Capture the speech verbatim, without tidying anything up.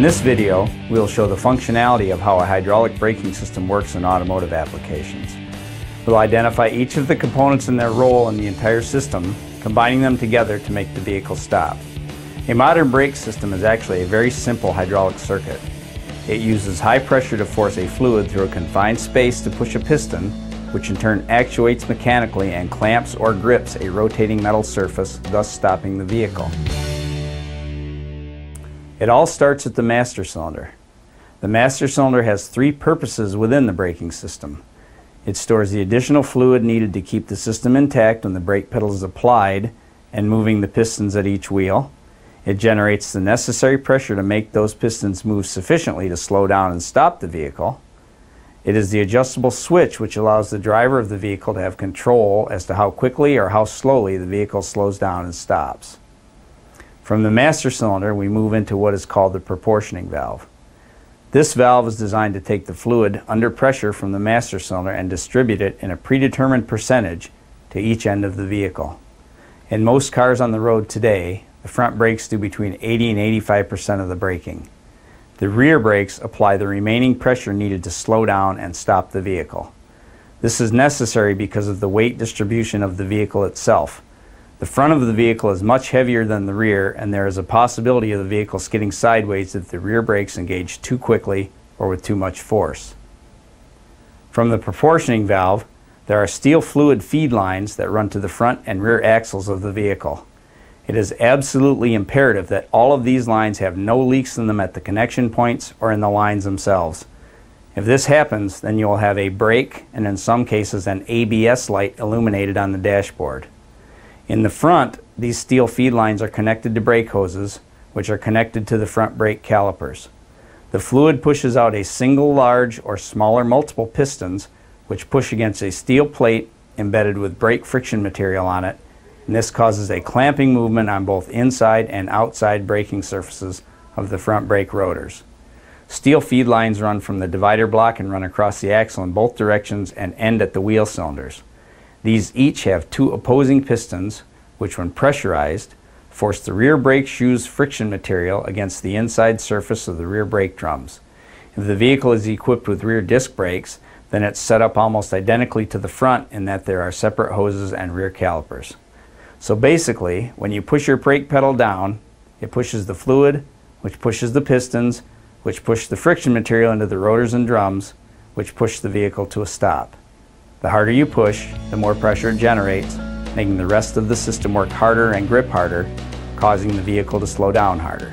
In this video, we'll show the functionality of how a hydraulic braking system works in automotive applications. We'll identify each of the components and their role in the entire system, combining them together to make the vehicle stop. A modern brake system is actually a very simple hydraulic circuit. It uses high pressure to force a fluid through a confined space to push a piston, which in turn actuates mechanically and clamps or grips a rotating metal surface, thus stopping the vehicle. It all starts at the master cylinder. The master cylinder has three purposes within the braking system. It stores the additional fluid needed to keep the system intact when the brake pedal is applied and moving the pistons at each wheel. It generates the necessary pressure to make those pistons move sufficiently to slow down and stop the vehicle. It is the adjustable switch which allows the driver of the vehicle to have control as to how quickly or how slowly the vehicle slows down and stops. From the master cylinder, we move into what is called the proportioning valve. This valve is designed to take the fluid under pressure from the master cylinder and distribute it in a predetermined percentage to each end of the vehicle. In most cars on the road today, the front brakes do between eighty and eighty-five percent of the braking. The rear brakes apply the remaining pressure needed to slow down and stop the vehicle. This is necessary because of the weight distribution of the vehicle itself. The front of the vehicle is much heavier than the rear, and there is a possibility of the vehicle skidding sideways if the rear brakes engage too quickly or with too much force. From the proportioning valve, there are steel fluid feed lines that run to the front and rear axles of the vehicle. It is absolutely imperative that all of these lines have no leaks in them at the connection points or in the lines themselves. If this happens, then you will have a brake and in some cases an A B S light illuminated on the dashboard. In the front, these steel feed lines are connected to brake hoses, which are connected to the front brake calipers. The fluid pushes out a single large or smaller multiple pistons, which push against a steel plate embedded with brake friction material on it, and this causes a clamping movement on both inside and outside braking surfaces of the front brake rotors. Steel feed lines run from the divider block and run across the axle in both directions and end at the wheel cylinders. These each have two opposing pistons, which when pressurized, force the rear brake shoe's friction material against the inside surface of the rear brake drums. If the vehicle is equipped with rear disc brakes, then it's set up almost identically to the front in that there are separate hoses and rear calipers. So basically, when you push your brake pedal down, it pushes the fluid, which pushes the pistons, which push the friction material into the rotors and drums, which push the vehicle to a stop. The harder you push, the more pressure it generates, making the rest of the system work harder and grip harder, causing the vehicle to slow down harder.